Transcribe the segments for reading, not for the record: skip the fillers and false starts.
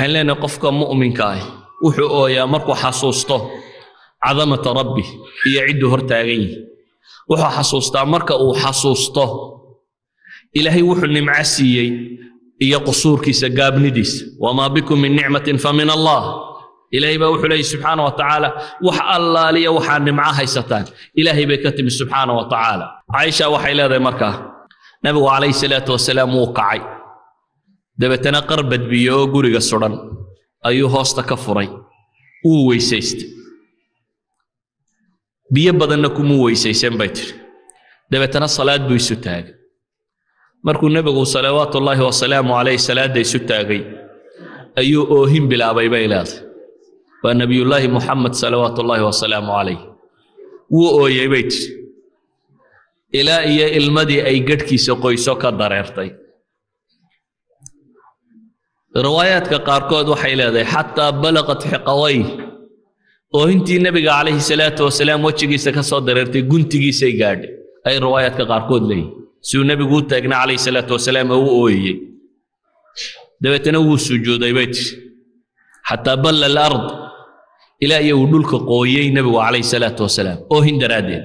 هلنا قفك مؤمن كاي وحقه يا مركو حسوسته عظمة ربي يعده هرتاغي وحو حسوسته مركو حسوسته إلهي وحو النمعسي يقصور كيس قاب نديس وما بكم من نعمة فمن الله إلهي بوحو لي سبحانه وتعالى وح الله لي وح النمعة هيستان إلهي بكتب سبحانه وتعالى عائشة وحي لذي مركا نبي عليه الصلاة والسلام وقعي dabeetana qarbad biyo guriga suran ayuu hoosta ka furay uu weysaystay biyo badanna kuma weysaysan bay tir dabeetana salaad buu isu taagay markuu nabigu salawaatu allahi wa salaamu alayhi salaada isu taagay ayuu oohin bilaabay baylaad wa nabiyullahi muhammad salawaatu allahi wa salaamu alayhi wuu ooyay bay tir ilaa iyo ilmadii ay gadhkiisa qoyso ka dareertay روايات كقاركود وحيلة حتى بلغت حقوي وانتي النبي عليه الصلاة والسلام وجهي سكسودر ارتي جنتي سيجاد أي روايات كقاركود لي سو النبي قلت أجنا عليه الصلاة والسلام هو أوي دبت نو السجود يبيت حتى بل الأرض إلى يودلك قوي النبي عليه الصلاة والسلام أوهن درادين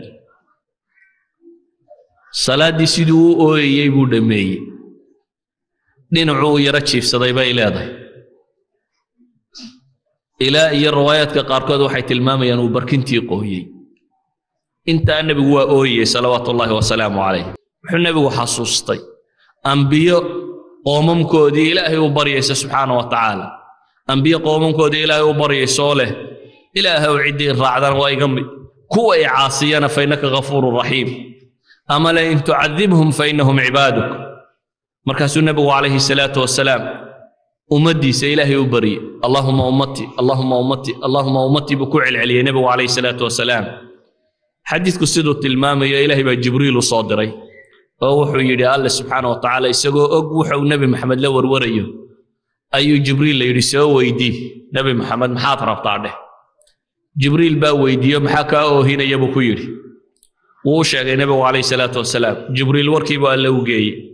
صلاة سيدو أوي يبود مي دينو يرتشيف صديبا إلى ذا إلى الروايات كقاركود وحيت المامي أنو بركنتي قوي أنت النبي هو أوي صلوات الله وسلامه عليه النبي هو حصوصتي أنبياء قوم كودي إلهي وبريس سبحانه وتعالى أنبياء قوم كودي إلهي وبريس صالح إلهي وعدي الرعدان ويقمي كوي عاصينا فإنك غفور رحيم أما لئن تعذبهم فإنهم عبادك مركز النبي عليه الصلاة والسلام أمدي سيلهي وبري اللهم أمتي اللهم أمتي اللهم أمتي بكوع علي النبي عليه الصلاة والسلام حديث قصيدة المام يا إلهي بجبريل صادري أوحي إلى الله سبحانه وتعالى يسقو أقوحه النبي محمد لور وريه أي جبريل يرسوه ويديه نبي محمد محاطرة بطاعته جبريل با ويديه محاكاه هنا يبو كيري وشاق النبي عليه الصلاة والسلام جبريل وركي بقى اللوجي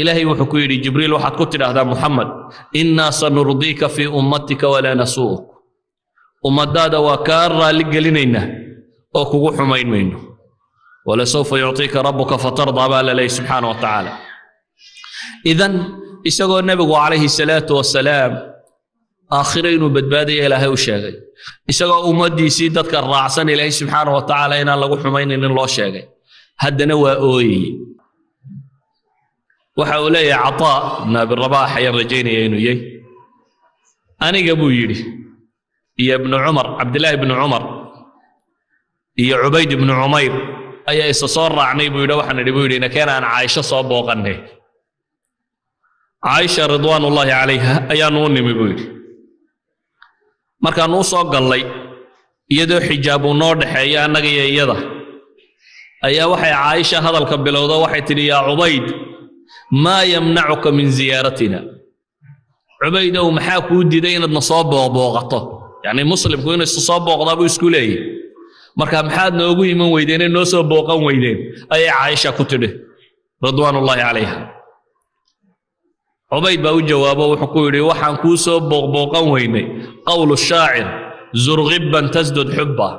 إلهي وحكيري جبريل وحد كتر هذا محمد إنا سنرضيك في أمتك ولا نسوك ومداد وكار لقلنينا أكو حمين منه ولسوف يعطيك ربك فترضى بال لي سبحانه وتعالى إذن إسقى النبي عليه الصلاة والسلام آخرين بدبادي إلهي وشاغي إسقى أمدي سيدتك الرعسان إلهي سبحانه وتعالى إن الله حمين إن الله شاغي هدنا وأوي وحولي عطاء ناب الرباح يرجيني يا نويي أنا قبو يدي يا ابن عمر عبد الله بن عمر يا عبيد بن عمير أي إستصار عني بيدا وحنا نبوي إن كان أنا عايشة صاب وقنه عايشة رضوان الله عليها أي نوني بيبوي مركان وصاق لي يده حجاب ونور حيا نجي يده أي وحي عايشة هذا الكبل وذا وحي تري يا عبيد ما يمنعك من زيارتنا عبيده ومحاك ودي دين النصاب وبوغطه يعني مسلم كون استصاب وغضب اسكولي مركا محاد نوغو من ويدين نوسو بوغان ويدين اي عائشه كتله رضوان الله عليها عبيد باو جوابه وحكوري وحان كوسو بوغان ويني قول الشاعر زرغبا تزدد حبه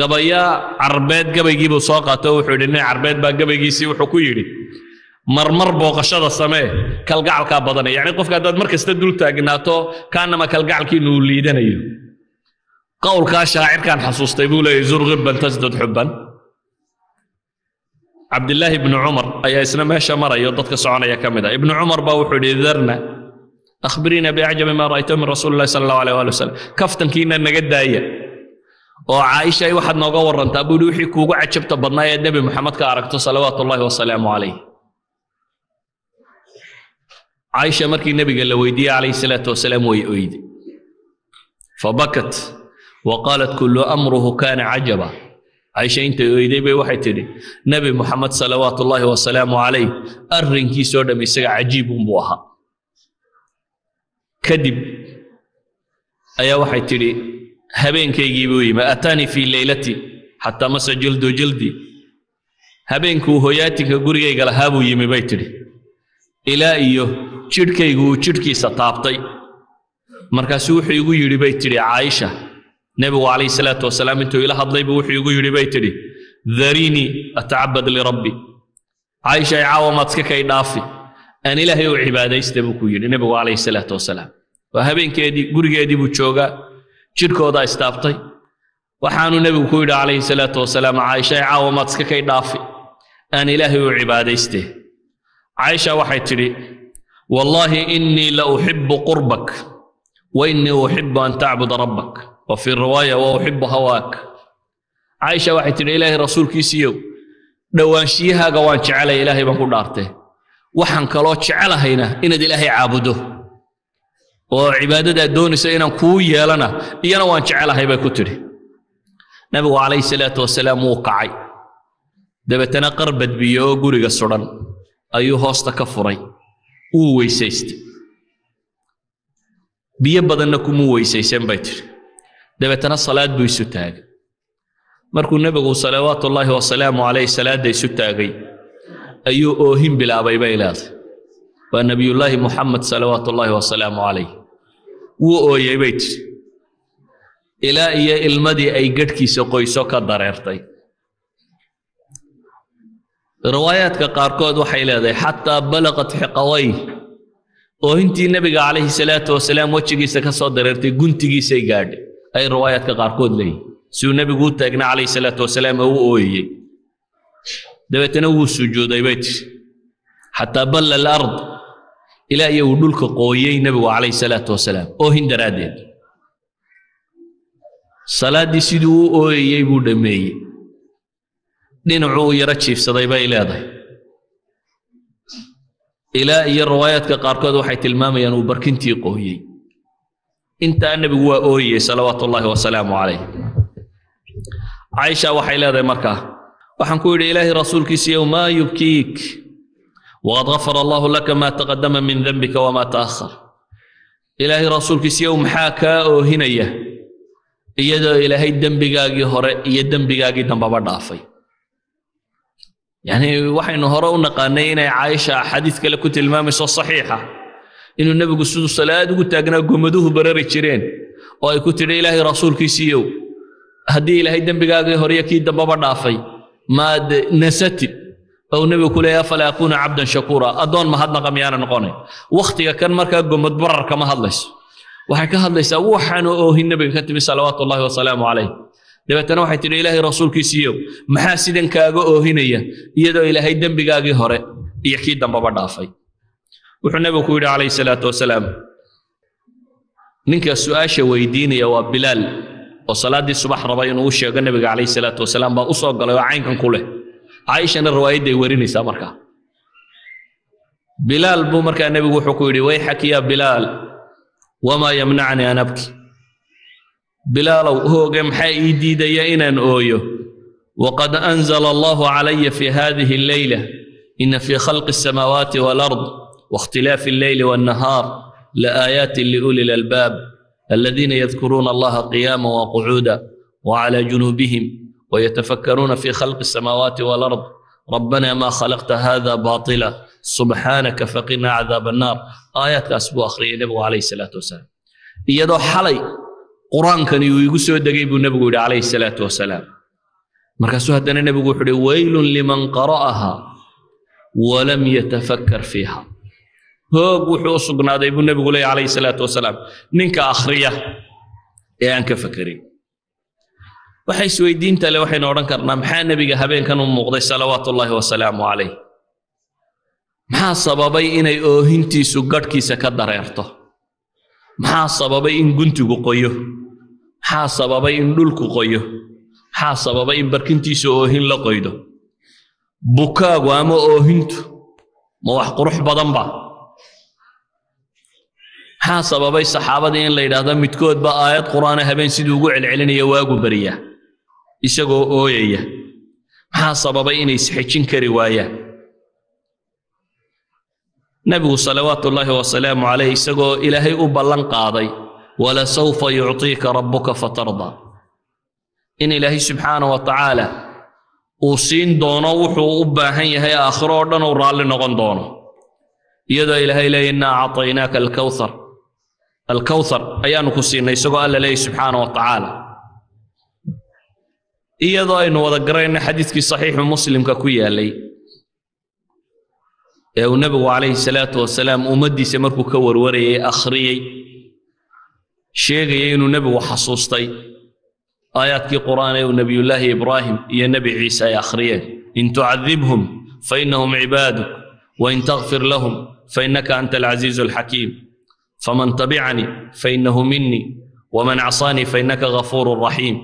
قبايا عربيد قبا يجيبوا ساقته وحولينا عربيد با قبا يجيسي وحكوري مرمر بوغشة السماء كالقعل كابضاني يعني قفك هذا مركز تدول تاقناته كانما كالقعل كينو اللي دنيو قول كاشاعر كان حصوص طيبولة يزور غبا تزدد حبا عبد الله بن عمر أي إسلام هشا مرة يضدك سعانا يا كامدا ابن عمر باوحو لذرنا أخبرينا بأعجب ما رأيته من رسول الله صلى الله عليه وآله وسلم كفتن كينا نجد أيه وعائشة أي واحد نغور أنت أبو لوحي كوغو عجبت برناية النبي محمد كاركته صلوات الله وسلامه عليه عائشة مركي النبي قال ويدي عليه الصلاة والسلام ويؤيد فبكت وقالت كل أمره كان عجبا عائشة أنت ويدي بوحدتني نبي محمد صلوات الله وسلامه عليه أرنكي سودا مسجع عجيب بوها كذب أيا وحدتني هبين كي يجيبوي ما أتاني في ليلتي حتى مس جلد جلدي هبين كوهياتك قرية قال هابو يمي بيتري إلى أيه شركي سطابتي markaas wuxuu igu yiri bay tiri Aisha nabiga عليه الصلاه والسلام intuu ila hadlay buu igu yiri bay tiri dharini ata'abbad li rabbi Aisha caawamadka kay dhaafi aan ilaahay u cibaadaystay buu ku yiri nabiga عليه الصلاه والسلام wa habeenkeedii gurigeedii buu jooga jirkooda istaabtay waxaanu nabigu ku yiri عليه الصلاه والسلام Aisha caawamadka kay dhaafi aan ilaahay u cibaadaystay Aisha waxay tiri wallahi inni la uhibbu qurbak وإني أحب أن تعبد ربك وفي الرواية وأحب هواك عائشة واحد إلهي رسول كيسيو دوانشيها قوانش على إلهي بقول دارته وحن كلوتش على هنا إن إلهي عابده وعبادة دون سينا كوية لنا إيانا وانش على هيبة كتري نبي عليه الصلاة والسلام وقعي دبتنا قربت بيو قرق السرن أيها استكفري وويسيست بيبدنا كمو ويسيسن بيتر دبتنا صلاة بيسوتاغ مركو النبي صلوات الله وسلامه عليه صلاة بيسوتاغي أيو أوهم بلا بيبيلات والنبي الله محمد صلوات الله وسلامه عليه وأوي بيتر إلا إيا المدي أي قدكي سقوي سوكا دريرتي روايات كقاركود وحيلاتي حتى بلغت حقويه وأنتي النبي عليه الصلاة والسلام وجهيسا كصدر ارتي قنتي سيجاد أي روايات كقاركود لي سو النبي قلت أجنا عليه الصلاة والسلام هو أوي دبتنا هو السجود أي حتى بل الأرض إلى يولولك قويين النبي عليه الصلاة والسلام أوهن درادين صلاة دي سيدو أوي بود مي ننعو يرتشيف صديبا إلى ذي إلى أي الروايات كقاركود وحيت الماما ينو بركنتي قوي أنت النبي هو أوي صلوات الله وسلامه عليه عائشة وحيلا ذي مركة وحنقول إلهي رسولك سيو ما يبكيك وقد غفر الله لك ما تقدم من ذنبك وما تأخر إلهي رسولك سيو محاكا هنية يدعو إلهي الدم بقاقي هراء يدم بقاقي دم بابا دافي يعني وحين هرونا قانينا عايشة حديث كلا كنت المامس الصحيحة إنه النبي قصده الصلاة قلت أجنا قمدوه برر الشرين وأي كنت إلهي رسول كيسيو هدي إلهي دم بقاقي هوريا كي دم بابا دافي ما نستي أو النبي كل يا فلا أكون عبدا شكورا أدون ما هدنا قميانا نقوني وقتي كان مركا قمد برر كما هلس وحكى هلس وحن أوهي النبي كتب صلوات الله وسلامه عليه دبتنا waxay tiri ilaahay rasuulkiisiyo maxaa sidan kaaga oohinaya iyadoo ilaahay dambigaagi hore iyo kii dambaba dhaafay wuxuu nabigu ku yiri عليه الصلاه والسلام ninka su'aasha weydiinaya waa Bilaal oo salaadii subax rabay inuu sheego nabiga عليه الصلاه والسلام baa u soo galay oo caynkan ku leh Aishana riwaayad ay warinaysaa markaa Bilaal buu markaa nabigu wuxuu ku yiri way xakiya Bilaal wama yamna'ani an abki بلاله هو جم حيدي دينا أويو وقد أنزل الله علي في هذه الليلة إن في خلق السماوات والأرض واختلاف الليل والنهار لآيات لأولي الألباب الذين يذكرون الله قياما وقعودا وعلى جنوبهم ويتفكرون في خلق السماوات والأرض ربنا ما خلقت هذا باطلا سبحانك فقنا عذاب النار آيات أسبوع أخرى النبي عليه الصلاة والسلام يدو حلي قرآن كان يقول النبي النبي عليه الصلاة والسلام مركز هذا النبي يقول ويل لمن قرأها ولم يتفكر فيها هو يقول هذا النبي عليه الصلاة والسلام منك آخرية إيانك فكرين وحيث ويدين تلي وحين أورانكرنا محا النبي هبين كانوا مقضي صلوات الله وسلامه عليه محا صبابي إني أوهنتي سقركي سكدر يرته محا صبابي إن قنتو قويه maxaa sababay in dhulku qoyo maxaa sababay in barkintiisu oohin la qoydo bukaagu ama oohintu ma wax qurux badan ba maxaa sababay saxaabada in la yiraahdo midkood ba aayad quraana habeen sidii ugu celcelinaya waagu bariya isagoo ooyaya maxaa sababay inay sixijin kari waayaan nabigu salawaatullaahi wa salaamu alayhi isagoo ilaahay u ballan qaaday ولا سوف يعطيك ربك فترضى إن الله سبحانه وتعالى أوصين دونه وحوبه هي آخر أردن ورال نغن دونه يدا إلهي لإنا أعطيناك الكوثر الكوثر أيانو كسينا يسوع الله لي سبحانه وتعالى إيضا إنه ذكرنا حديث صحيح من مسلم ككوية لي والنبي عليه الصلاة والسلام أمدي سمركو كور وري أخري شيء إنه النبي وحصوصتي آيات القرآن والنبي الله إبراهيم يا نبي عيسى يا أخري إن تعذبهم فإنهم عبادك وإن تغفر لهم فإنك أنت العزيز الحكيم فمن تبعني فإنه مني ومن عصاني فإنك غفور رحيم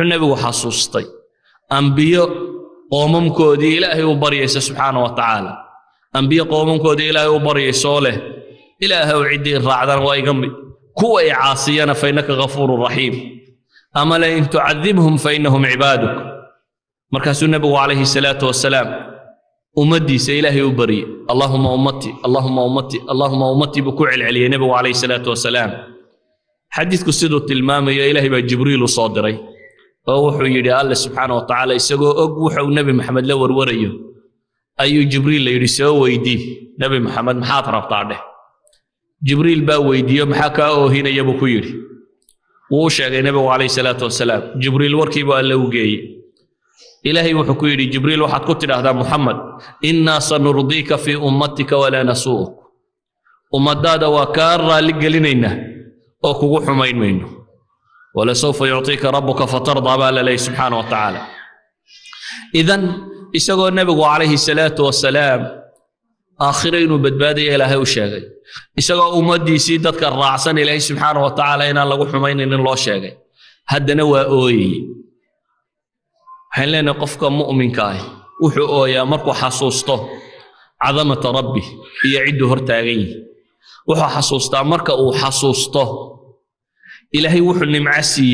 النبي وحصوصتي أنبياء قومهم كودي إلهي وبريس سبحانه وتعالى أنبياء قومهم كودي إلهي وبريس له إلهي وعدي الرعدان وإيقمي كوي عاصينا فإنك غفور رحيم أما لئن تعذبهم فإنهم عبادك مركز النبي عليه الصلاة والسلام أمدي سإلهي وبري اللهم أمتي اللهم أمتي اللهم أمتي بكوع العلي النبي عليه الصلاة والسلام حديث قصيدة التلمام يا إلهي بجبريل صادري ووحو يدي الله سبحانه وتعالى يسقو وحو نبي محمد لور وريه أيو جبريل يدي سو ويدي نبي محمد محاطر أبطاره جبريل با ويدي محاكا وهنا يبو كيري وشاق النبي عليه الصلاة والسلام جبريل وركي با الله وجاي إلهي وحكو يدي جبريل وحد قتل هذا محمد إنا سنرضيك في أمتك ولا نسوك أمداد وكارا لقلنينا وكو حمين منه ولسوف يعطيك ربك فترضى بال لي سبحانه وتعالى إذن يسقى النبي عليه الصلاة والسلام آخرين وبدبادي إلى هاي الشاغي يسقى أمدي سيدتك الرعسان إليه سبحانه وتعالى إن الله حمين إن الله شاغي هذا نوى أوي حين نقفك مؤمن كاي وحو يا مركو حصوصته عظمة ربي يعد هرتاغي وحو حصوصته مركو حصوصته إلهي وحو النمعسي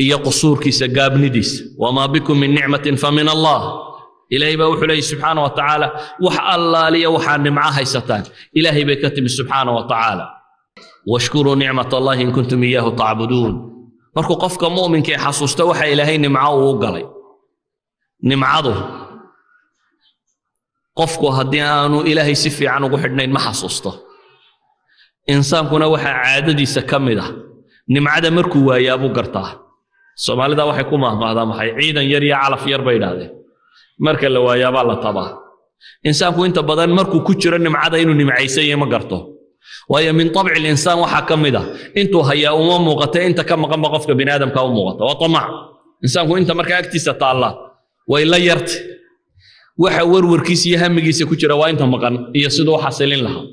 إيا قصور كيسا قاب نديس وما بكم من نعمة فمن الله إلهي بوحو لي سبحانه وتعالى وحا الله لي وحا النمعاها ستان إلهي بكتب سبحانه وتعالى واشكروا نعمة الله إن كنتم إياه تعبدون مركو قفك مؤمن كي حصوص توحى إلهي نمعه وقلي نمعه قفك هديانو إلهي سفي عنو قحدنين ما حصوصته إنسان كنا وحا عاددي سكمده نمعدا مركو يا ابو قرطاه الصومالي دا waxay ku maahmaadaan waxay ciidan yar iyo calaf yar bay dhaadeen marka la waayaaba la tabaa insaanku inta badan markuu ku jiro nimcada inuu nimcaysan ma garto waayo min tabci al-insan waxa kamida intuu hayaa uma muuqata inta ka maqan qofka bini'aadamka uma muuqata waa tamac insaanku inta marka agtiisa taala way la yarta waxa warwarkiisa iyo hamigiisa ku jira waa inta maqan iyo sidoo xasilin laha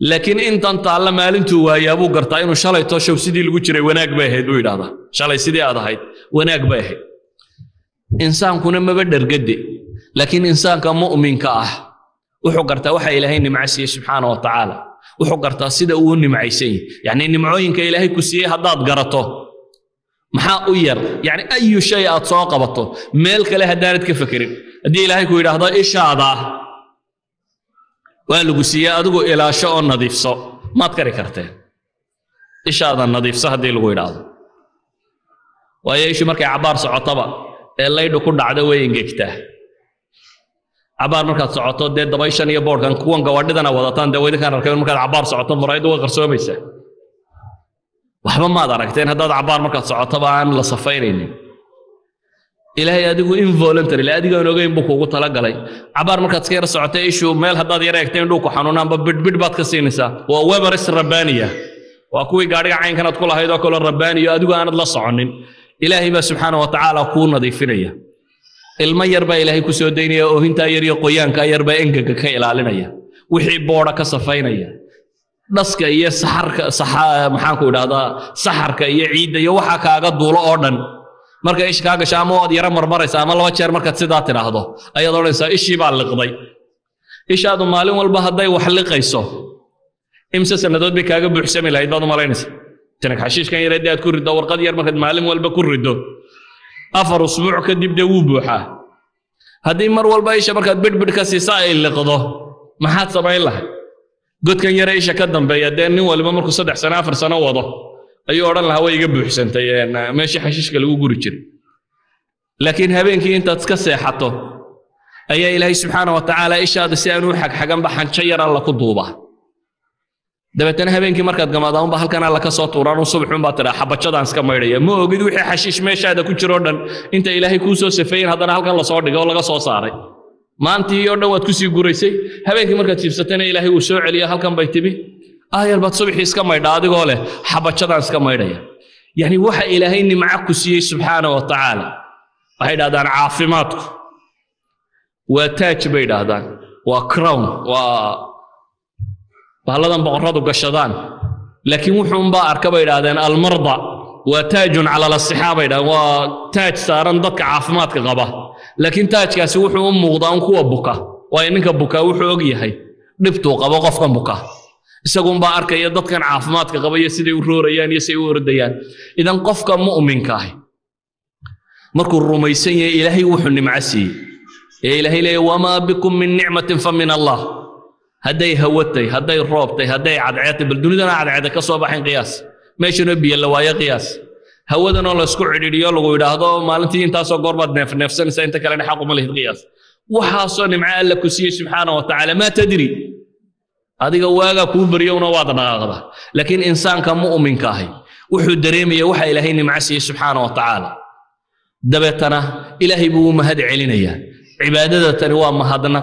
لكن انت تعلم مالنتو ويا ابو قرطاين وشالي توشو سيدي لو جيري وناك باهد ويدا هذا شالي سيدي هذا هيد وناك باهد انسان كنا ما بدر قدي لكن انسان كمؤمن كاه وحو قرطا وحا الهي نمعسي سبحانه وتعالى وحو قرطا سيدا ونمعسي يعني نمعوينك الهي كسيه هداد قرطه محا وير يعني اي شيء اتساقبته مالك له دارت كفكرين دي الهي كو يدا هذا ايش هذا والغسيا ادو الى شاء نظيفسو ما تكري كرتين اشاده نظيفسه هدي لو يراهد وايش markay cabaar socotaba ee leedo ku dhacda way ingegtaa cabaar marka socoto dee dabayshan iyo boorkan kuwan gawadhidana wadataan dawada kan arkay marka cabaar socoto maraydu way qarsoomaysa waxba ma aragteen hadaad cabaar marka socotaba aan la safaynaynin إلهي أديكو involuntary لا أديكو نوجين بكو قطلا قلي عبار مركز كير سعتي شو مال هذا ديرك تين دوكو حنونا ببد بات كسينسا ووبرس الربانية وأكوي قارع عين كانت كلها هيدا كل الربانية أديكو أنا دلص عنين إلهي بس سبحانه وتعالى كون نظيفينية المير با إلهي كسودينية وهنتا يري قيان كير با إنك كيل علينية وحب بورك صفينية نسك إيه سحر سحر محاكو هذا سحر كإيه عيد يوحى كأجد ولا أردن marka ish kaaga shaamood yara marmaraysa ama laba jeer marka sidaa tiraahdo ayaad oranaysaa ishii baa liqday ishaadu maalin walba haday wax liqayso imsa sanadood bay kaaga buuxsamay lahayd baad u malaynaysaa tanag xashiishkan yareed aad ku riddo warqad yar marka maalin walba ku riddo afar usbuuc kadib dee wuu buuxaa haddii mar walba isha markaad bidbid ka siisaa ay liqdo maxaad samayn lahayd godkan yare isha ka dambeeya dee nin walba markuu 3 sano 4 sano wado أيوة أنا الهواء يجيب حسنتي أنا ماشي حشيش كلو جوريتشر لكن هبينك أنت تتكسى حطه أي إلهي سبحانه وتعالى إيش هذا سينوحك حاجة بحن شير الله قدوبة دبتنا هبينك مركز جماعة بحال كان لك صوت ورانو صبح من بعد حبة شدان سكميرية مو قد وحي حشيش ماشى هذا كل شرودن أنت إلهي كوسو سفين هذا نحال كان لصور دجال لك صوت صاري ما أنت يوردو وتكسي جوريسي هبينك مركز تبستنا إلهي وسوع عليه هل كان بيتبي يا بعد صبح سكميرية هذا قاله حبة شدان سكميرية يعني وحي إلهي إني معك كسي سبحانه وتعالى هيدا دان عافماتك وتاج بيدا دان وكرم بهلدان بقرادو قشدان لكن وحوم با اركبا يدادان المرضى وتاج على الصحابه يدا وتاج سارن دك عافمادك قبا لكن تاج كاس وحو موقدان كو بوكا وينك بوكا وحو og yahay dhibtu qabo qofkan buka isagun ba arkaya dadkan caafimaadka qaba iyo sidii u roorayaan iyo sidii u ordayaan idan qofka muuminka ah markuu rumaysan yahay ilaahay wuxuu nimcasiye ee ilaahay leeyahay wama bikum min ni'matin famin allah هداي هوتي هداي رابطي هداي عدعاتي بالدنيا أنا عدعاتي كسوة بحين قياس ماشي نبي يلا ويا قياس هودنا الله يسكع ريال ويدا هذا مالنتي أنت أسوأ قربة نفس نسي أنت كلنا حق مليه قياس وحاصل مع الله كسي سبحانه وتعالى ما تدري هذه جواجا كون بريونا واضنا غضبه لكن إنسان كمؤمن كاهي وحد ريمي وحي إلهي مع سي سبحانه وتعالى دبتنا إلهي بوم هدع لنا عبادتنا وام هذنا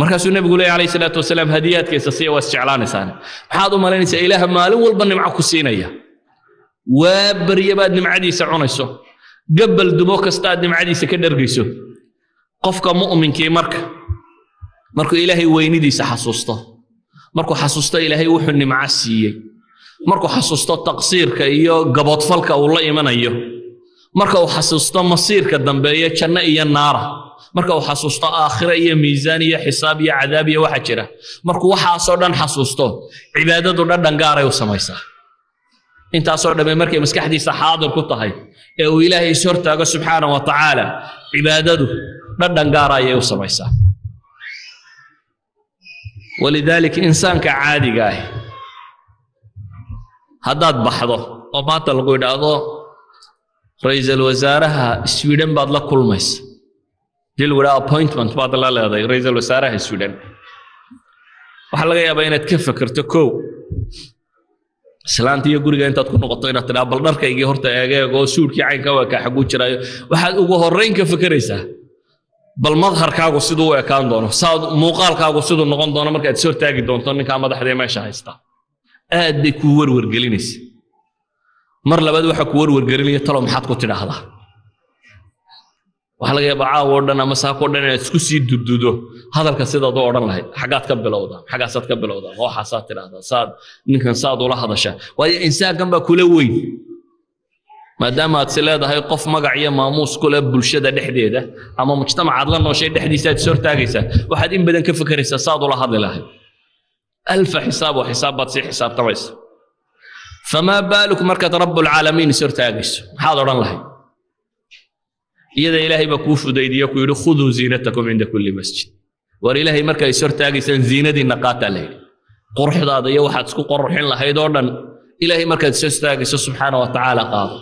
markaas uu nabigu leeyahay alayhi salatu wasalam hadiyaadkiisa si waas jeclaanaysan waxaad u malaynaysaa ilaaha maalin walba nimco ku siinaya waa bariyabaad nimcadiisa cunayso gabal dubo kasta nimcadiisa ka dhargayso qofka muuminka markuu ilaahay weynidiisa xasuusto markuu xasuusto ilaahay wuxuu nimco siiyay markuu xasuusto taqsiirka iyo gabadfalka uu la imanayo marka uu xasuusto masiirka dambeeya janno iyo naara marka xasuusto aakhira iyo miisaan iyo xisaab iyo cadaab iyo waxa jira marka waxa soo dhan xasuusto cibaadadu dhan gaaray u samaysaa inta soo dhamay markay maskaxdiisa xaadir ku tahay ee uu ilaahay soo taago subhanahu wa ta'ala cibaadadu dhan gaaray u samaysaa walidalik insaanka caadiga ah hadaad baxdo oo maanta lagu yiraahdo ra'iisul wasaaraha Sweden baad la kulmaysaa dil wada appointment baad la leedahay ra'iisul wasaaraha Sweden waxa laga yaabaa inaad ka fikirto kow islaantiyo guriga intaad ku noqoto inaad tiraahdo bal dharkayga horta eego suudkii caynka waa ka xagu jiray waxaad ugu horeyn ka fikiraysaa bal madharkaagu siduu ekaan doono saad muuqaalkaagu siduu noqon doono marka aad soo taagi doonto ninka madaxda meesha haysta aad bay ku warwar gelinaysaa mar labaad waxa ku warwar gelinaya talo maxaad ku tiraahdaa waxa laga yaabaa wadana masaako dhan isku sii dududo hadalka sidaad u oran lahayd xagaad ka bilowdaa xagaasad ka bilowdaa oo xasaad tiraahdaa saad ninkan saad ula hadasha waayo insaankan ba kula weyn maadaama aad leedahay qof magac iyo maamuus kula bulshada dhexdeeda ama mujtamacad la nooshay dhexdiisa aad soo taagaysaa waxaad in badan ka fakaraysaa saad ula hadli lahayd alf xisaab wa xisaabaad si xisaabtamaysa fama baaluk marka rabbul alamin soo taagayso maxaad oran lahayd iyada ilaahay ba ku fudaydiyo ku yiri khudhu zinatakum inda kulli masjid war ilaahay marka ay soo taagaysan zinadina qaatalee qorxdaada iyo waxaad isku qorxin lahayd oo dhan ilaahay marka aad soo taagayso subhanahu wa ta'ala qaado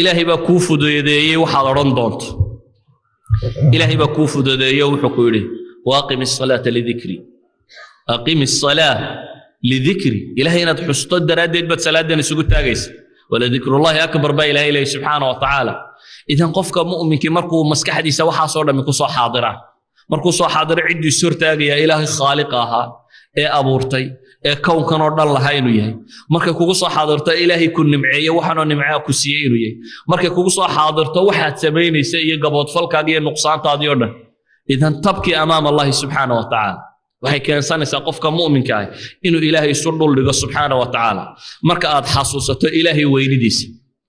ilaahay ba ku fudaydiyay waxaad oran doonto ilaahay ba ku fudaydiyay wuxuu ku yiri waqimis salata lidhikri aqimis salah lidhikri ilaahay inaad xusto daraadeed bad salaadan isugu taagaysa wala dhikrullahi akbar ba ilaahay subhanahu wa ta'ala idan qofka muuminka markuu maskaxdiisa waxa soo dhami ku soo xaadira markuu soo xaadira cidii soo taagaya ilaahay khaliqaha ee abuurtay ee kownkan oo dhan lahayn inuu yahay markay kugu soo xaadirto ilaahay ku nimceeyo waxaanu nimcaa ku siiyay inuu yahay markay kugu soo xaadirto waxaad sameynaysaa iyo gabadfalkaaga iyo nuqsaantaadii oo dhan idan tabki amaam allah subhanahu wa ta'ala waxay keensanaysaa qofka muuminka ah inuu ilaahay soo dhuldhigo subhanahu wa ta'ala marka aad xasuusato ilaahay weynidiisa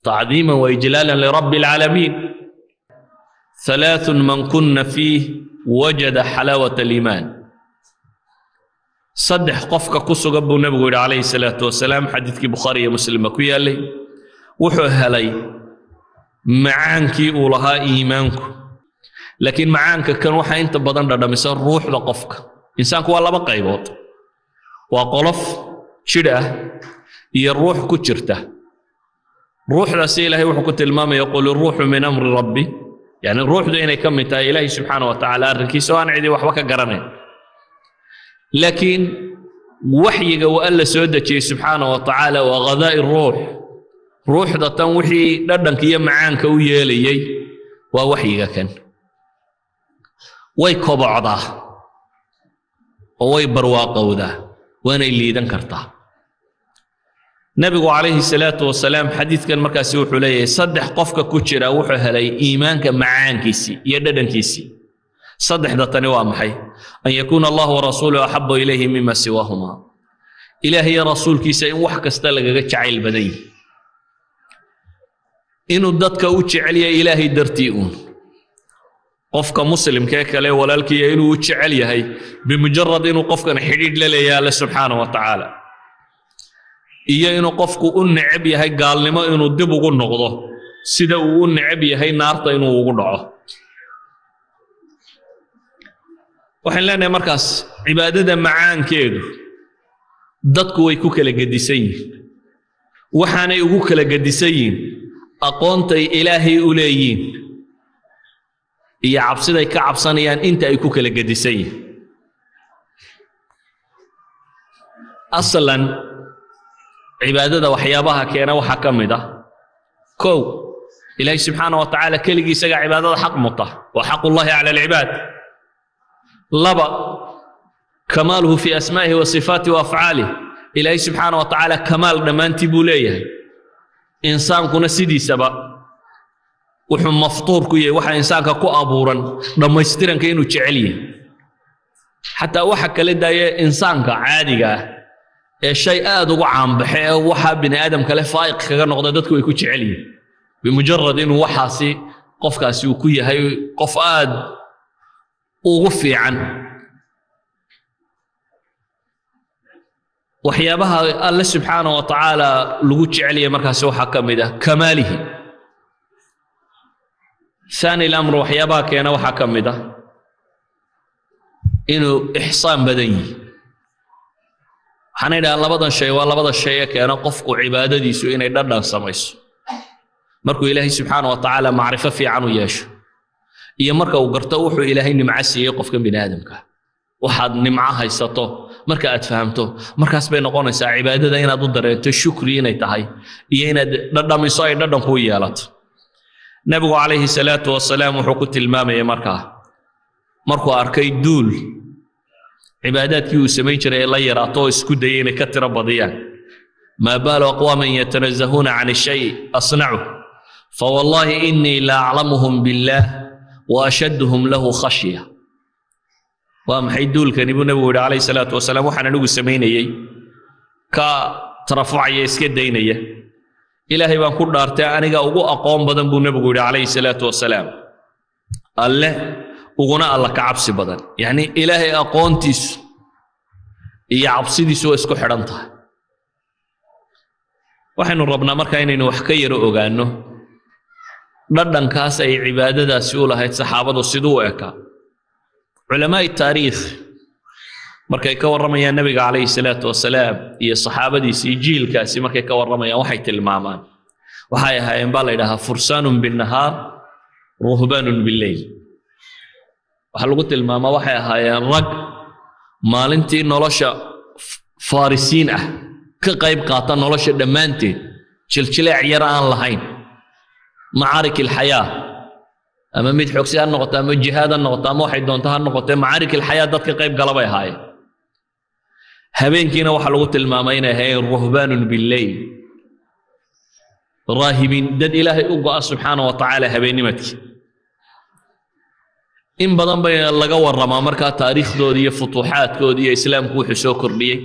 تعظيما وإجلالا لرب العالمين. ثلاث من كن فيه وجد حلاوة الإيمان. صدح قفك كسو قبو النبي عليه الصلاة والسلام حديثك بخاري مسلم كويا لي وحوها لي معانك ولها إيمانك لكن معانك كان وحا انت بدن دمسا روح لقفك إنسانك والله ما قيبوط وقلف شده هي الروح كجرته روح رسيله وحكت المام يقول الروح من أمر ربي يعني الروح ده إنه كم تاي إلهي سبحانه وتعالى الركيسة أنا عدي وحوك قرنين لكن وحي وقال سودة سبحانه وتعالى وغذاء الروح روح ده تنوحي لدنك يا معانك ويا لي ووحي كان ويكو بعضه ووي برواقه ذا وأنا اللي ذنكرته نبي عليه الصلاة والسلام حديث كان مركز يوح لي صدح قفك كتشرا وحها لي إيمانك معانكيسي يددنكيسي صدح ذا تنوى محي أن يكون الله ورسوله أحب إليه مما سواهما إلهي رسول كيسي وحك استلقى كتشعي البدي إنو الدتك وتشعلي إلهي درتيئون قفك مسلم كيكالي ولالكي إنو وتشعلي هي بمجرد إنو قفك نحديد للي سبحانه وتعالى إيا إنو قفكو أن نعب يهي قال لما إنو دبو النقضة سيدو أن نعب يهي نارتا إنو قنعه وحن لنا مركز عبادة معان كيدو دادكو ويكوك لقدسين وحانا يقوك لقدسين أقونتي إلهي أوليين إيا عبسيدي كعبسانيان إنت يكوك لقدسين أصلاً عبادة وحيابها كينا وحكمده كو إلهي سبحانه وتعالى كلقي سقع عبادة حق مطه وحق الله على العباد لبا كماله في أسمائه وصفاته وأفعاله إلهي سبحانه وتعالى كمال دمانت بوليه إنسان كنا سيدي سبا وحن مفطور كيه وحا إنسان كو أبورا لما يسترا كينو تشعليه حتى وحا كلدا إنسان كعادي الشيء هذا وعم بحي وحب بني آدم كله فائق كأنه قدادتك ويكوش عليه بمجرد إنه وحاسي قف كاسي وكوية هاي قف آد وغفي عنه وحيابها الله سبحانه وتعالى لغوش عليه مركز وحكم ده كماله ثاني الأمر وحيابها كأنه وحكم ده إنه إحصان بدني حنيدا لبدن شيء ولا بدن شيء كأنا قفق عبادة دي سوينا يدرنا سمايس مركو إلهي سبحانه وتعالى معرفة في عنو ياش إيه مركو وقرتوحو إلهي نمعسي يقف كم بني آدم كه واحد نمعها يسطه مركو أتفهمته مركو أسبين قانون ساعة عبادة دينا ضد رأيت الشكرين يتهاي يينا درنا مصاي درنا قويالات نبي عليه الصلاة والسلام وحقت المام يا مركو أركي دول عبادات يوسمين شرعي الله يراتو اسكدين كتر بضيان ما بال أقوام يتنزهون عن الشيء أصنعه فوالله إني لا أعلمهم بالله وأشدهم له خشية وهم حيدول كان يبون نبوه عليه الصلاة والسلام وحنا نقول سميني كترفعي اسكديني إلهي بان كل نارتها أنا أقوام بدن بون نبوه عليه الصلاة والسلام الله وغناء الله كعبسي بدن يعني إلهي أقونتيس إيا عبسي دي سو اسكو حرانتها وحين ربنا مركاين إنو حكير أغانو لدن كاس أي عبادة دا سيولة هيت صحابة صدوعك علماء التاريخ مركاي كورمي النبي عليه الصلاة والسلام إيا الصحابة دي سيجيل كاسي مركاي كورمي وحي تلمامان وحي هاي انبالا لها فرسان بالنهار رهبان بالليل waxaa lagu tilmaama waxay ahaayeen rag maalintii nolosha farisiin ah ka qayb qaata nolosha dhamaanteed jiljileec yar aan lahayn macaarik alhayaa ama mid xogsi aan noqoto ama jihaad aan noqoto ama waxay doontaa ha noqoto macaarik alhayaa dadka qayb galabay ahaayeen habeenkiina waxaa lagu tilmaamay inay ahaayeen ruhbaanun billayl raahibiin dad ilaahay u go'a subxaanahu wa tacaala habeennimadkii إن بدن بين اللجوء الرما مركا تاريخ دودية فتوحات دودية إسلام كوح شوكر ليه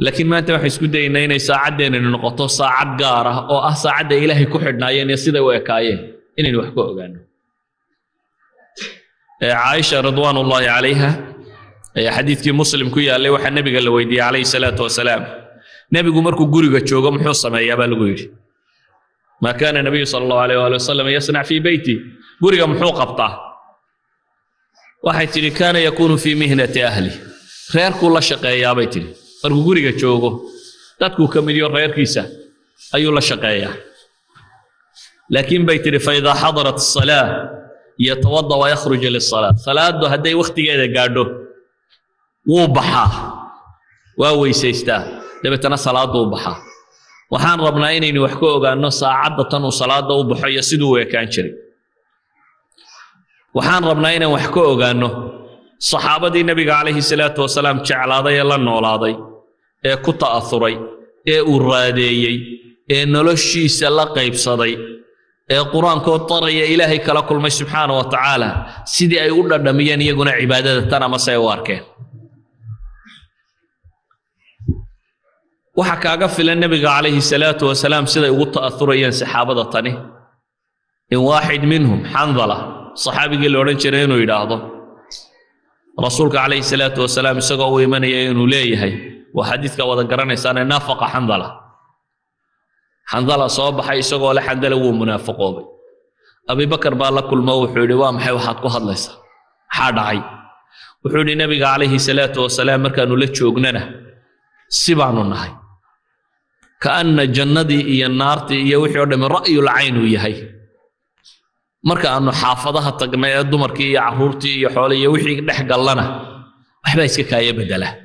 لكن ما أنت وحش كده إننا ساعدنا إن نقطة ساعد جاره أو أساعد إلهي كحدنا يعني يصير ويكاية إن نحكوا عنه عائشة رضوان الله عليها حديثكي مسلم كويا اللي وحنا النبي قال له ويدي عليه الصلاة والسلام نبي قمركو جوري قتشوجا محصمة يا بالغويش ما كان النبي صلى الله عليه وآله وسلم يصنع في بيتي جوري محوق قبطه واحد كان يكون في مهنة أهلي غير كل شقة يا بيتي مركو جوري قتشوجا تتكو كمليون غير كيسة أي الله شقة لكن بيتي فإذا حضرت الصلاة يتوضأ ويخرج للصلاة صلاة هدي وقتي جاي قاعدو وبحا وويسيستا دبتنا صلاة وبحا وحان ربنا إني وحكوه أنه ساعدة وصلاة وبحية سدوه كان شري وحان ربنا إني وحكوه أنه صحابة دي النبي عليه الصلاة والسلام شعلاضي يلا نولاضي كتا أثري أرادي نلشي سلقي بصدي قرآن كوطري إلهي كلاكل ما سبحانه وتعالى سيدي أيقول لنا ميان يقول عبادة تنا ما سيواركه waxa kaaga filan nabiga عليه الصلاة والسلام sida ugu taasurayan saxaabada tani in waahid minhum Handala saxaabiga loo oran jiray inuu yiraahdo rasuulka عليه الصلاة والسلام isagoo weemanaya inuu leeyahay wa hadiiska wada garanaysana naafaqa Handala soo baxay isagoo la Handala uu munaafiqoobay Abi Bakar baa la kulmo wuxuu yiri waa maxay waxaad ku hadlaysaa maxaa dhacay wuxuu ni nabiga عليه الصلاة والسلام markaanu la joognana sibaanu nahay كأن جندي إيا النارتي إيا وحي من رأي العين وياهي مركا أنو حافظها تقمية دمركي إيا عرورتي إيا حولي إيا وحي نحق لنا وحبا يسككا يبدله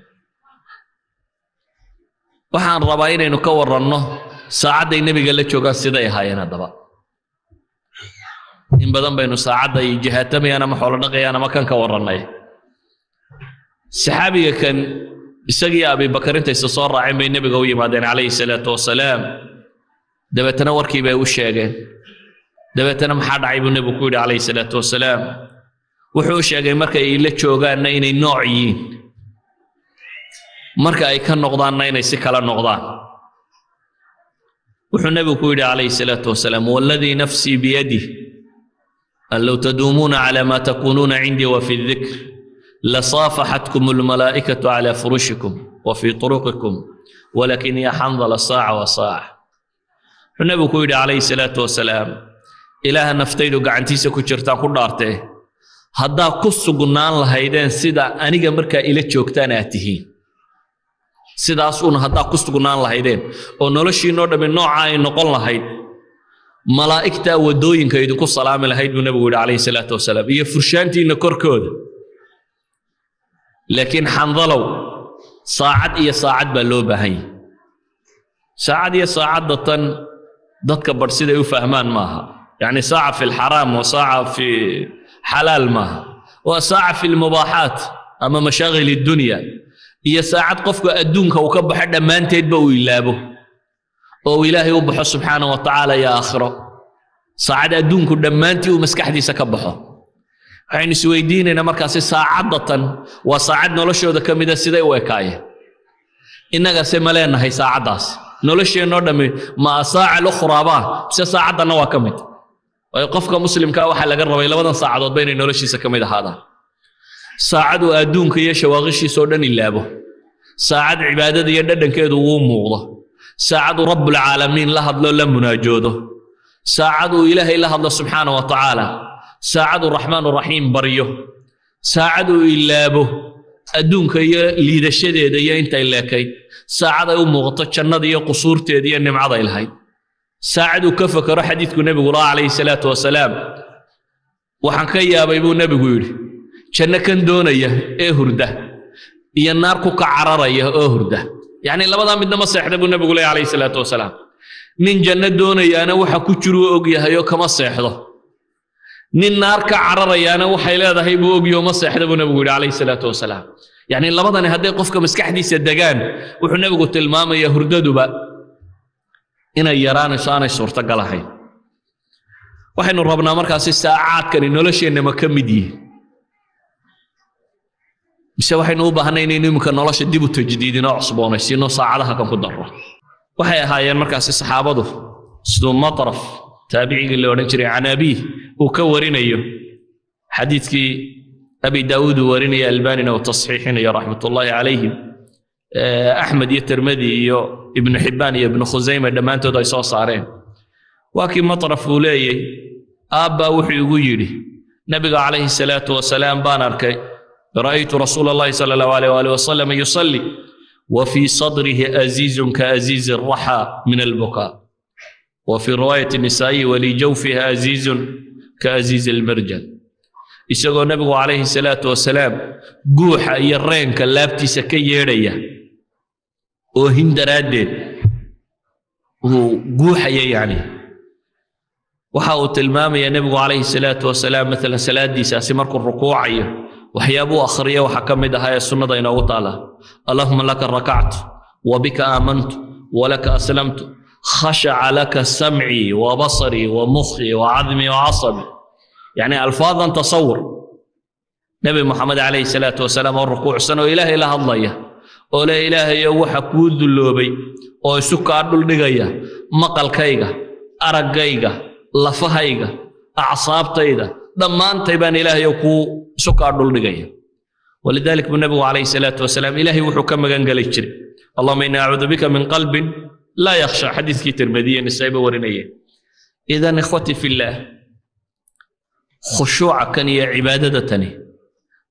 وحان رباينا إنو كور أنه ساعدة النبي قال لك شو قال سيداي هاي أنا دبا إن بدن بينو ساعدة جهتمي أنا محول نقي أنا ما كان كور أنه سحابي كان isagii Abi Bakar inta isa soo raaceen bay nabiga u yimaadeen عليه الصلاة والسلام dabeetana warkii bay u sheegeen dabeetana maxaa dhacay buu nabigu ku yiri عليه الصلاة والسلام wuxuu sheegay markay ay la joogaan inay nooc yihiin marka ay ka noqdaan inay si kala noqdaan wuxuu nabigu ku yiri عليه الصلاة والسلام والذي نفسي بيده أن لو تدومون على ما تكونون عندي وفي الذكر لصافحتكم الملائكة على فرشكم وفي طرقكم ولكن يا حنظل ساعة وساعة النبي كويد عليه الصلاة والسلام إله نفتيلو قعنتيسا كجرتا قدارته هدا قصو قنان لهايدين سيدا أنيقا مركا إلي تشوكتاناته سيدا أسؤون هدا قصو قنان لهايدين ونولشي نورد من نوعاين نقل لهايد ملائكتا ودوين كيدو قصة العامل هايد النبي عليه الصلاة والسلام إيا فرشانتي نكركود لكن حنظلوا صاعد يا صاعد بلوبة هي صاعد يا صاعد ضدك برسيدة يفهمان معها يعني ساعة في الحرام وساعة في حلال معها وساعة في المباحات أما مشاغل الدنيا يا ساعد قفك أدونك وكب حدا ما أنت يدبو يلابه وإلهي يبحث سبحانه وتعالى يا آخرة ساعد أدونك لما أنت ومسك حديثك كبحه عين سويدين إن مركز ساعدة وساعد نولشوا ذا كم إذا سيدا وكاية إنك سملين هي ساعدة نولشوا نردم ما ساعة الأخرى با ساعدة نوا كمت ويقفك مسلم كأوحى لجرب إلى بدن ساعدة بين نولشوا سكم إذا هذا ساعد وأدون كيش وغشي سودان اللابو ساعد عبادة يددن كيدو وموضة ساعد رب العالمين لهب لم نجوده ساعد إلهي لهب سبحانه وتعالى ساعدوا الرحمن الرحيم بريه ساعدوا إلا به أدونك يا ليدا شديد يا أنت إلا كي ساعدوا مغطش النضي قصور تيدي أن معضي الهي ساعدوا كفك راح حديثك النبي الله عليه الصلاة والسلام وحنكي يا بيبو النبي يقول شنك دون إيه هرده يا النار كعرارة يا هرده يعني لا بد من مصيح نبي النبي عليه الصلاة والسلام من جنة دون أنا وحكوشرو أوجي هيو كمصيح له نين نار كعرريانا وحيلا ذا هيبوق يوم الصحيح دبنا بقول عليه الصلاة والسلام يعني اللي بضنا هدي قفك مسكح دي صدقان وحنا بقول الماما يهرددوا بقى إن يرانا شان صورتك قلحين وحنا ربنا مركز الساعات كان إنه لشيء إنما كم دي بس وحنا وبهنا إنه ممكن الله شدي بتجديد نعصبون السنة صعدها كم قدرة وحنا هاي المركز الصحابة ضف سدوم مطرف تابعي اللي ورنشري عن أبيه وكورين أيه حديثك أبي داود وريني الباننا والتصحيحنا يا رحمة الله عليهم أحمد يترمذي يو ابن حبان ابن خزيمة دمانتو داي صار صارين وكي مطرف ولي أبا وحي ويلي نبي عليه الصلاة والسلام بانركي رأيت رسول الله صلى الله عليه وآله وسلم يصلي وفي صدره أزيز كأزيز الرحى من البكاء وفي رواية النسائي ولي جوفها أزيز كأزيز المرجل يسقو النبي عليه الصلاة والسلام جوحة يرين كلابتي سكي يريا وهند رادد وجوحة يعني وحاوت المام يا نبي عليه الصلاة والسلام مثلا صلاة دي ساسمرك الركوعية وحيابو أخرية وحكمد هاي السنة دينا وطالة اللهم لك ركعت وبك آمنت ولك أسلمت خشع لك سمعي وبصري ومخي وعظمي وعصبي يعني الفاظا تصور نبي محمد عليه الصلاه والسلام الركوع سنه اله اله الله ولا اله يوحى كود اللوبي او سكا دول دغيا مقلكيغا ارغيغا لفهيغا اعصابتيدا ضمانتي بان اله يكو سكا دول دغيا ولذلك النبي عليه الصلاه والسلام اله وحو كمغنغلي جير اللهم انا اعوذ بك من قلب لا يخشى حديث الترمذي النسائي ورنيه اذا اخوتي في الله خشوعا كان يا عبادة تاني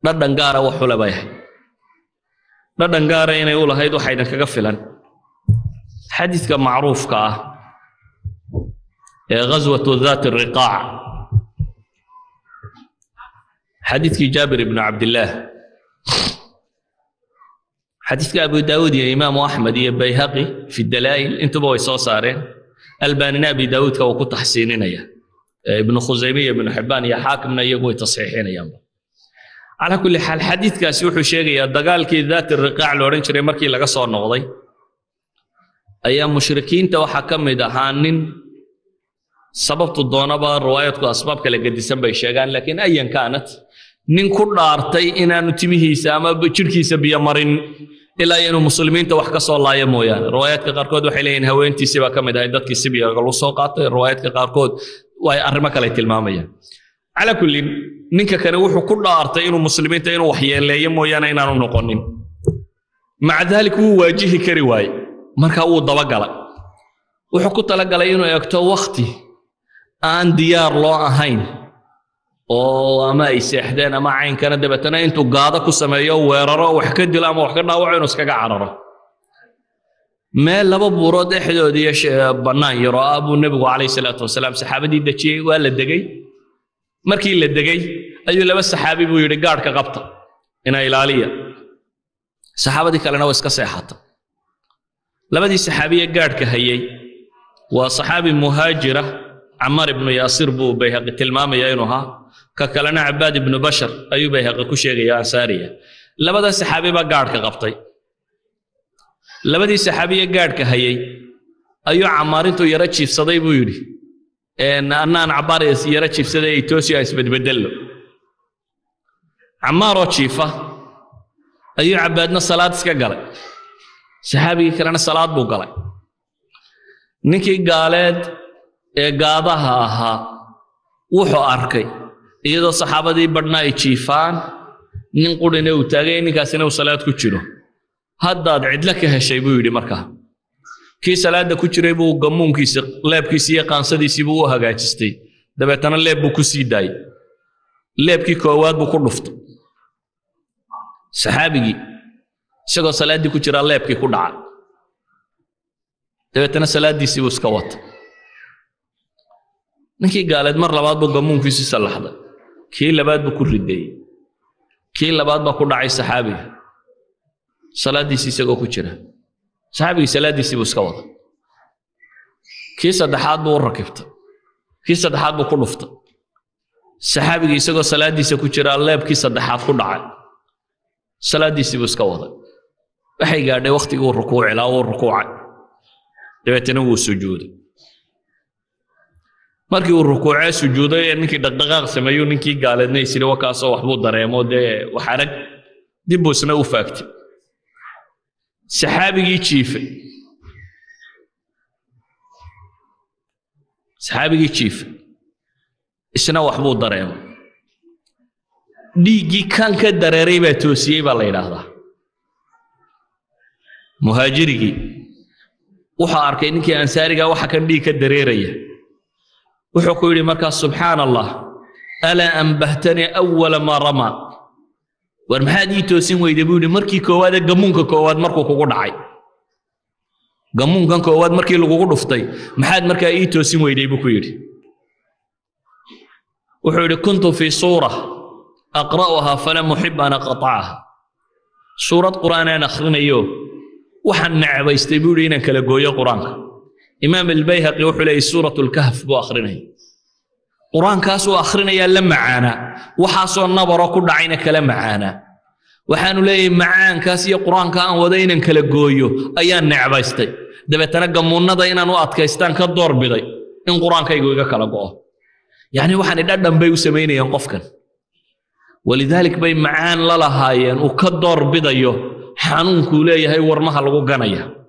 ردن قارا وحولا بايح ردن قارا يقول هيدو حيدا كقفلا حديث معروف كا غزوة ذات الرقاع حديث جابر بن عبد الله حديث أبو داود يا إمام أحمد يا بيهقي في الدلائل انتو بوي صارين الباننا أبي داود وكنت حسينين يا ابن خزيمية ابن حبان يا حاكمنا يقوي تصحيحين يا على كل حال حديث كاسي وحو شيغي الدقال كي ذات الرقاع لورين شري مركي لغا سو نوقداي ايام مشركين تا وحا كميد اهانين سببتو دونبا روايتكو اسباب كلا قديسان باي شيغان لكن ايا كانت نين كو دارتاي انانو تيميهيسا اما جيركيسا بيا مرين الا انو مسلمين تا وخ كسو لايا مويان روايتكا قاركود waxay leeyin haweentiisi ba kamid ahay dadkii sibiya lagu soo qaatay rوايتكا قاركود way arrimo kale tilmaamayaan ala kulli ninka kale wuxuu ku dhaartay inuu muslimiinta inuu wax yeeleeyo mooyana inaanu noqonin maca dalku waajihi kari waay marka uu daba galay wuxuu ku tala galay inuu eegto waqti aan diyaar loo ahayn oo ama ay seexdeen ama cayn kana dabatana intuu gaado ku sameeyo weeraro wax ka dil ama wax ka dhaawac inuu iska cararo ما لبا برود احدو ديش بنان يرو ابو النبي عليه الصلاه والسلام صحابتي دجي وا لا دغاي markii la dagay ayu laba saxaabi buu yiri gaar ka qabta ina ilaaliya saxaabadii kalena way iska seexata labadii saxaabiye gaar ka hayay waa saxaabi muhaajira amar ibn yasir buu bayhaqi tilmaamaya inuu ha ka kalena abad ibn bashar ayu bayhaqi ku sheegaya asariya labada saxaabi ba gaar ka qabtay labadii saxaabiye gaarka hayay ayu amaarintu yara jiifsaday buu yiri een annaan abaris yara jiifsaday ay toosiya isbedbedelo amaaro jiifa ayu abadna salaad iska galay saxaabiga kalena salaad buu galay ninkii gaaleed ee gaadaha ahaa wuxuu arkay iyadoo saxaabadii badna ay jiifaan nin qudhina uu taagay ninkaasina uu salaad ku jiro haddaad cidla ka heshay buu yiri markaa kii salaada ku jiray buu gamuunkiisa leebkiisa iyo qaansadii buu u hagaajistay dabeetana leeb buu ku sii daayay leebkii koowaad buu ku dhuftay saxaabigi isagoo salaadii ku jiraa leebkii ku dhacay dabeetana salaadiisii buu iska watay ninkii gaaleed mar labaad buu gamuunkiisa salaxday kii labaad buu ku riday kii labaad baa ku dhacay saxaabigi salaadiisi isagu ku jira saxaabiga salaadiisi buu iska wada kii saddexaad buu rakibta kii saddexaad buu ku dhufta saxaabiga isagu salaadiisa ku jira leebkii saddexaad ku dhacay salaadiisi buu iska wada waxay gaadhay waqtigii rukuuc ilaa uu rukuucay dabeetana uu sujuuday markii uu rukuucay sujuuday ninkii dhaqdhaqaaq sameeyo ninkii gaaleedna isla wakaasoo wax buu dareemo dee waxa rag dib uusna u faagtay saxaabigii jiifay isna wax buu dareemay ديجي كان كدراري بتوسيع بالله مهاجري وحارك إنك أنسارك وحكم ديك الدرارية وحقولي مركز سبحان الله ألا أنبهتني أول ما رمى والمحادي توسيم ويدبوني مركي كواد جمونك كواد مركو كودعي جمونك كواد مركي لو كودفتي محاد مركي أي توسيم ويدبوكيري وحولي كنت في صورة أقرأها فلم أحب أن أقطعها سورة قرآن أنا أخرنا يوم وحن نعب يستبولينا كالقوية قرآن إمام البيهقي وحلي سورة الكهف بأخرنا قرآن كاسو أخرنا يلم معانا وحاسو النبر كل عينك لم معانا وحن لي معان كاسي قرآن كان ودينا كالقوية أيان نعب يستي دبتنقى منضينا نوات كيستان كالدور بضي إن قرآن كيقوية كالقوة يعني وحن الأدم بيوسمين ينقفكن ولذلك بين معان للا هايين وكدور بدايو حانون كوليه هاي ورمها لغو غانيه